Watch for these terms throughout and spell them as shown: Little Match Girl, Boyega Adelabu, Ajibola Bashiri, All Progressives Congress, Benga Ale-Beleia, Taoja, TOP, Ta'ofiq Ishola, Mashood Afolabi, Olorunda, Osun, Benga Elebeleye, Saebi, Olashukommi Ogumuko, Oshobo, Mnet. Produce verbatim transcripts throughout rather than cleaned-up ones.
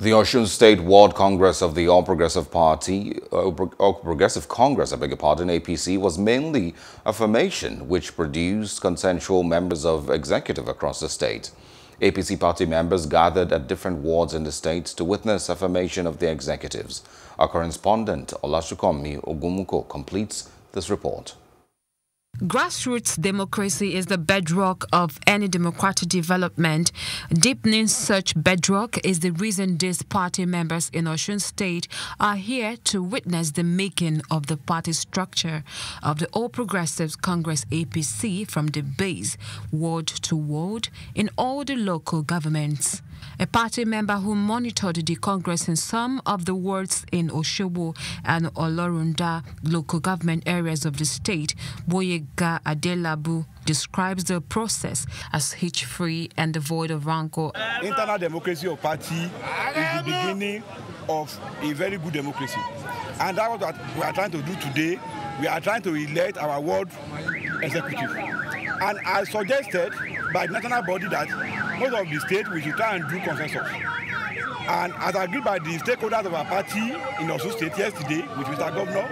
The Osun State Ward Congress of the All Progressive Party, uh, All Progressive Congress, I beg your pardon, A P C, was mainly a formation which produced consensual members of executive across the state. A P C party members gathered at different wards in the state to witness a formation of their executives. Our correspondent, Olashukommi Ogumuko, completes this report. Grassroots democracy is the bedrock of any democratic development. Deepening such bedrock is the reason these party members in Osun State are here to witness the making of the party structure of the All Progressives Congress A P C from the base, ward to ward, in all the local governments. A party member who monitored the Congress in some of the wards in Oshobo and Olorunda local government areas of the state, Boyega Adelabu, describes the process as hitch-free and devoid of rancor. Internal democracy of party is the beginning of a very good democracy. And that's what we are trying to do today. We are trying to elect our ward executive. And I suggested by the national body that most of the state we should try and do consensus. And as agreed by the stakeholders of our party in Osun State yesterday with Mister Governor,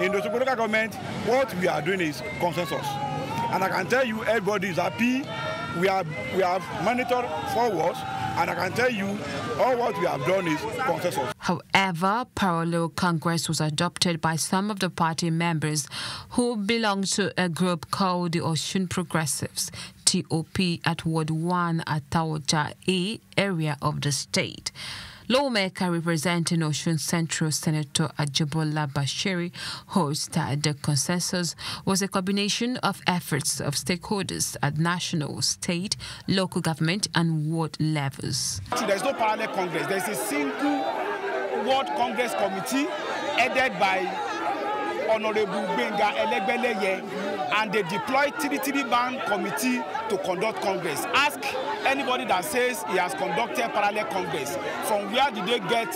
in the local government, what we are doing is consensus. And I can tell you everybody is happy. We have, we have monitored forwards, and I can tell you all what we have done is consensus. However, parallel Congress was adopted by some of the party members who belong to a group called the Osun Progressives, T O P, at Ward one at Taoja A area of the state. Lawmaker representing Osun Central, Senator Ajibola Bashiri, holds that the consensus was a combination of efforts of stakeholders at national, state, local government and ward levels. There's no parallel Congress. There's a single ward Congress committee headed by Honorable Benga Elebeleye, and they deploy T D T D Ban committee to conduct Congress. Ask anybody that says he has conducted parallel Congress. From where did they get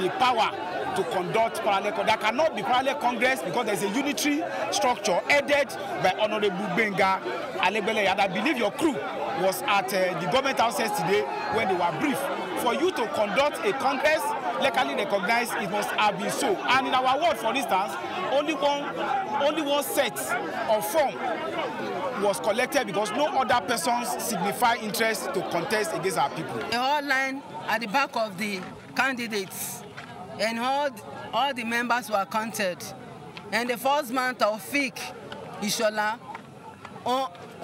the power to conduct parallel Congress? There cannot be parallel Congress because there's a unitary structure headed by Honorable Benga Ale-Beleia. And I believe your crew was at uh, the government houses today when they were briefed. For you to conduct a Congress legally recognized, it must have been so. And in our ward, for instance, only one, only one set of form was collected because no other persons signify interest to contest against our people. The whole line at the back of the candidates, and all, all the members were counted. And the first man, Ta'ofiq Ishola,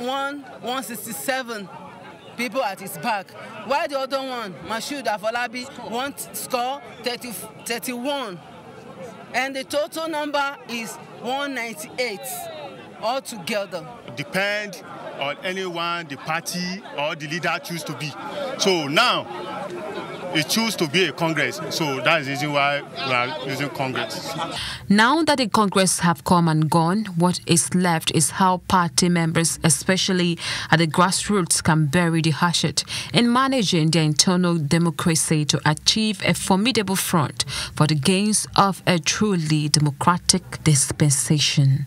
won one sixty-seven people at his back. While the other one, Mashood Afolabi, won score thirty-one. And the total number is one ninety-eight altogether. Depend on anyone the party or the leader choose to be. So now, it choose to be a Congress, so that is the reason why we are using Congress. Now that the Congress have come and gone, what is left is how party members, especially at the grassroots, can bury the hatchet in managing their internal democracy to achieve a formidable front for the gains of a truly democratic dispensation.